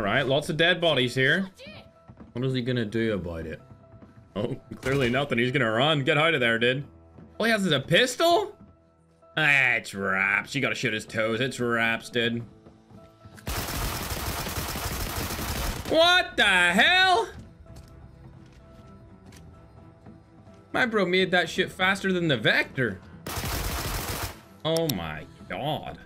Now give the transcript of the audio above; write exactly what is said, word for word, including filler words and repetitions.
Alright, lots of dead bodies here. What is he gonna do about it? Oh, clearly nothing. He's gonna run. Get out of there, dude. All he has is a pistol? Ah, it's wraps. You gotta shoot his toes. It's wraps, dude. What the hell? My bro made that shit faster than the Vector. Oh my god.